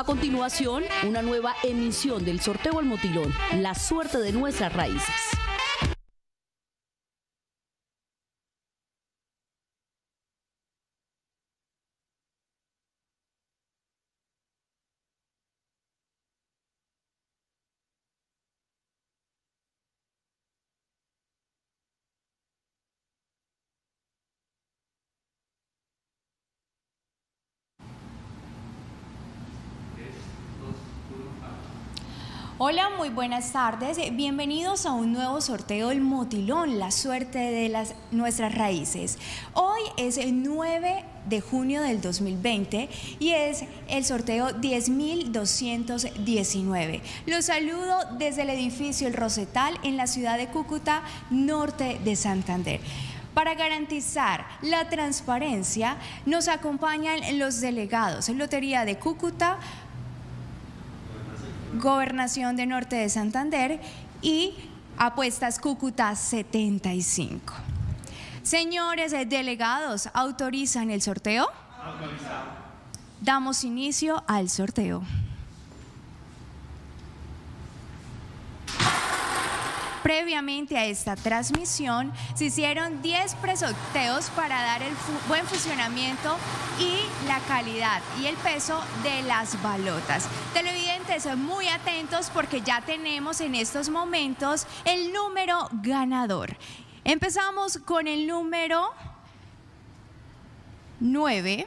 A continuación, una nueva emisión del sorteo El Motilón, la suerte de nuestras raíces. Hola, muy buenas tardes. Bienvenidos a un nuevo sorteo El Motilón, la suerte de nuestras raíces. Hoy es el 9 de junio del 2020 y es el sorteo 10.219. Los saludo desde el edificio El Rosetal en la ciudad de Cúcuta, norte de Santander. Para garantizar la transparencia nos acompañan los delegados Lotería de Cúcuta, Gobernación de Norte de Santander y Apuestas Cúcuta 75. Señores delegados, ¿autorizan el sorteo? Autorizado. Damos inicio al sorteo. Previamente a esta transmisión se hicieron 10 presorteos para dar el buen funcionamiento y la calidad y el peso de las balotas. Televidentes, muy atentos porque ya tenemos en estos momentos el número ganador. Empezamos con el número 9,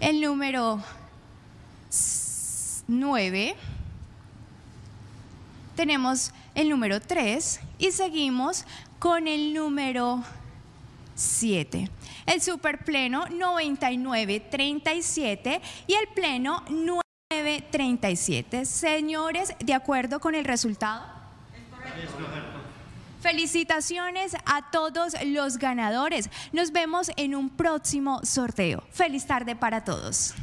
el número 9, tenemos el número 3 y seguimos con el número 7. El superpleno 9937 y el pleno 937. Señores, ¿de acuerdo con el resultado? Es correcto. Felicitaciones a todos los ganadores. Nos vemos en un próximo sorteo. Feliz tarde para todos.